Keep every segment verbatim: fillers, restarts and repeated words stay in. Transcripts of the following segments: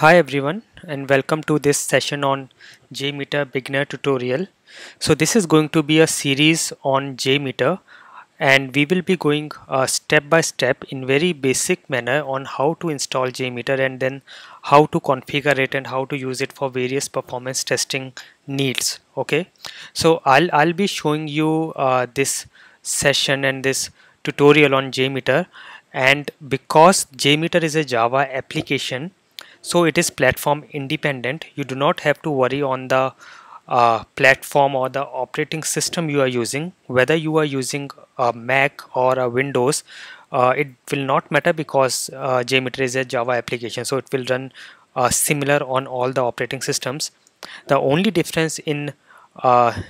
Hi everyone, and welcome to this session on JMeter beginner tutorial. So this is going to be a series on JMeter, and we will be going uh, step by step in very basic manner on how to install JMeter and then how to configure it and how to use it for various performance testing needs. Okay, so I'll, I'll be showing you uh, this session and this tutorial on JMeter, and because JMeter is a Java application, so it is platform independent. You do not have to worry on the uh, platform or the operating system you are using. Whether you are using a Mac or a Windows, uh, it will not matter because uh, JMeter is a Java application. So it will run uh, similar on all the operating systems. The only difference in uh,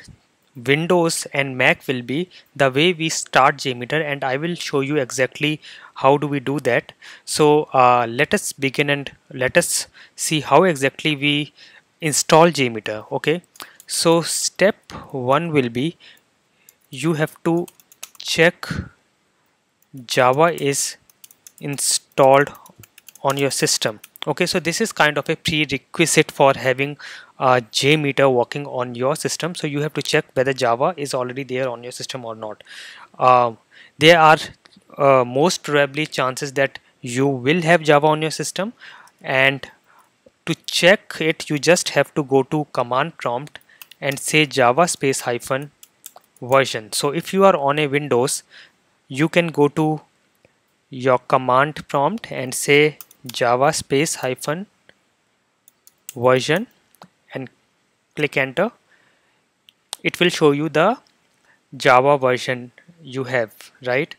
Windows and Mac will be the way we start JMeter, and I will show you exactly how do we do that. So uh, let us begin and let us see how exactly we install JMeter. Okay, so step one will be you have to check Java is installed on your system. Okay, so this is kind of a prerequisite for having uh, JMeter working on your system. So you have to check whether Java is already there on your system or not. Uh, there are uh, most probably chances that you will have Java on your system, and to check it you just have to go to command prompt and say Java space hyphen version. So if you are on a Windows, you can go to your command prompt and say Java space hyphen version and click enter. It will show you the Java version you have, right?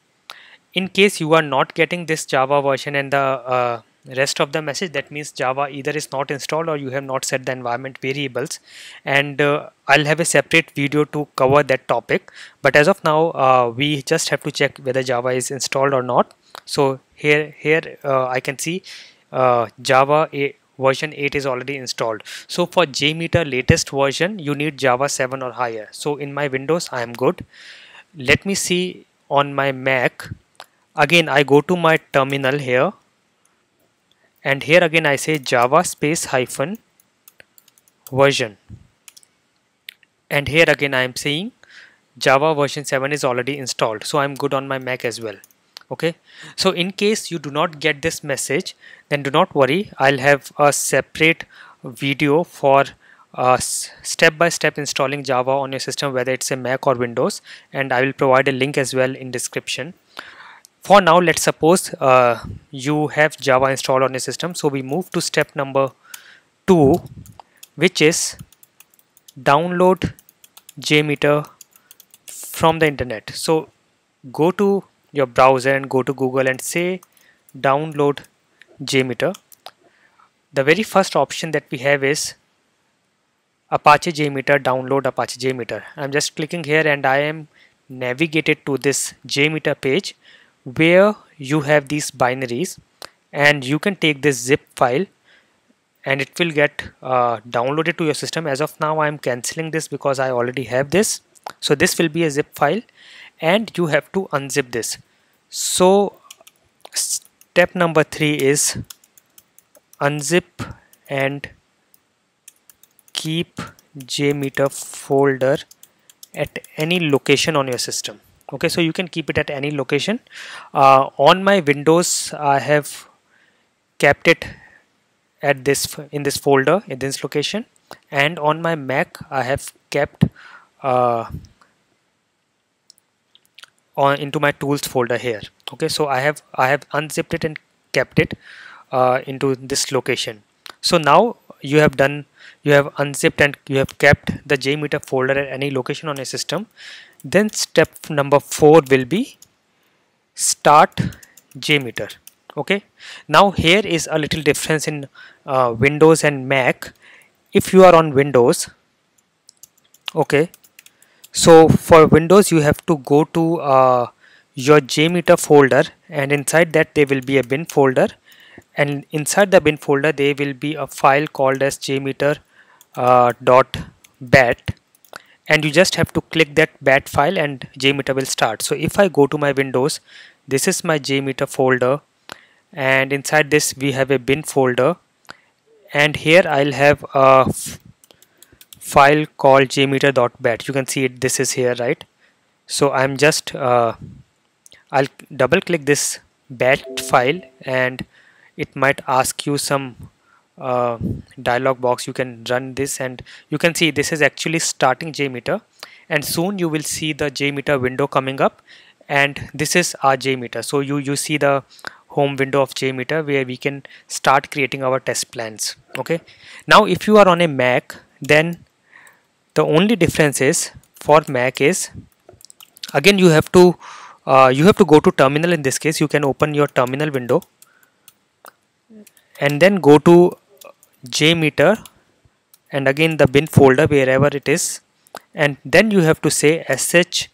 In case you are not getting this Java version and the uh, rest of the message, that means Java either is not installed or you have not set the environment variables, and uh, I'll have a separate video to cover that topic, but as of now uh, we just have to check whether Java is installed or not. So here here uh, I can see uh, Java version eight is already installed. So for JMeter latest version you need Java seven or higher. So in my Windows I am good. Let me see on my Mac. Again I go to my terminal here, and here again I say Java space hyphen version, and here again I am saying Java version seven is already installed. So I am good on my Mac as well. Okay, so in case you do not get this message, then do not worry, I'll have a separate video for uh, step by step installing Java on your system, whether it's a Mac or Windows, and I will provide a link as well in description. For now, let's suppose uh, you have Java installed on your system. So we move to step number two, which is download JMeter from the internet. So go to your browser and go to Google and say download JMeter. The very first option that we have is Apache JMeter, download Apache JMeter. I'm just clicking here and I am navigated to this JMeter page, where you have these binaries, and you can take this zip file and it will get uh, downloaded to your system. As of now I am cancelling this because I already have this. So this will be a zip file, and you have to unzip this. So step number three is unzip and keep JMeter folder at any location on your system. Okay, so you can keep it at any location. Uh, on my Windows I have kept it at this in this folder in this location, and on my Mac I have kept uh, on into my tools folder here. Okay, so I have I have unzipped it and kept it uh, into this location. So now you have done you have unzipped and you have kept the JMeter folder at any location on your system. Then step number four will be start JMeter. Okay, now here is a little difference in uh, Windows and Mac. If you are on Windows, okay, so for Windows you have to go to uh, your JMeter folder, and inside that there will be a bin folder, and inside the bin folder there will be a file called as JMeter uh, dot bat, and you just have to click that bat file and JMeter will start. So if I go to my Windows, this is my JMeter folder, and inside this we have a bin folder, and here I'll have a file called jmeter dot bat. You can see it, this is here, right? So I'm just uh, I'll double click this bat file and it might ask you some uh, dialog box. You can run this and you can see this is actually starting JMeter, and soon you will see the JMeter window coming up, and this is our JMeter. So you you see the home window of JMeter where we can start creating our test plans. Okay, now if you are on a Mac, then the only difference is for Mac is again you have to uh, you have to go to terminal. In this case, you can open your terminal window and then go to JMeter and again the bin folder wherever it is, and then you have to say sh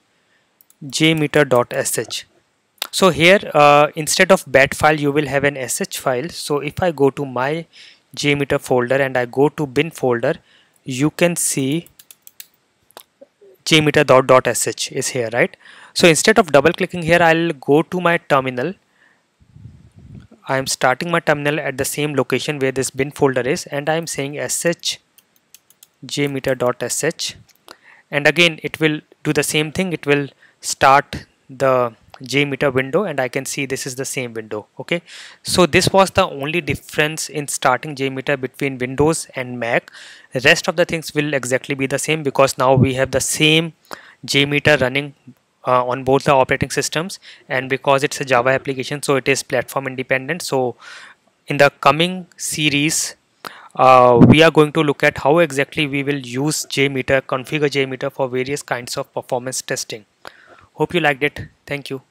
jmeter.sh. So here uh, instead of bat file you will have an sh file. So if I go to my JMeter folder and I go to bin folder, you can see jmeter dot sh is here, right? So instead of double clicking here, I'll go to my terminal. I am starting my terminal at the same location where this bin folder is, and I am saying sh jmeter dot sh, and again it will do the same thing. It will start the JMeter window, and I can see this is the same window. Okay, so this was the only difference in starting JMeter between Windows and Mac. The rest of the things will exactly be the same, because now we have the same JMeter running uh, on both the operating systems, and because it's a Java application, so it is platform independent. So in the coming series uh, we are going to look at how exactly we will use JMeter, configure JMeter for various kinds of performance testing. Hope you liked it. Thank you.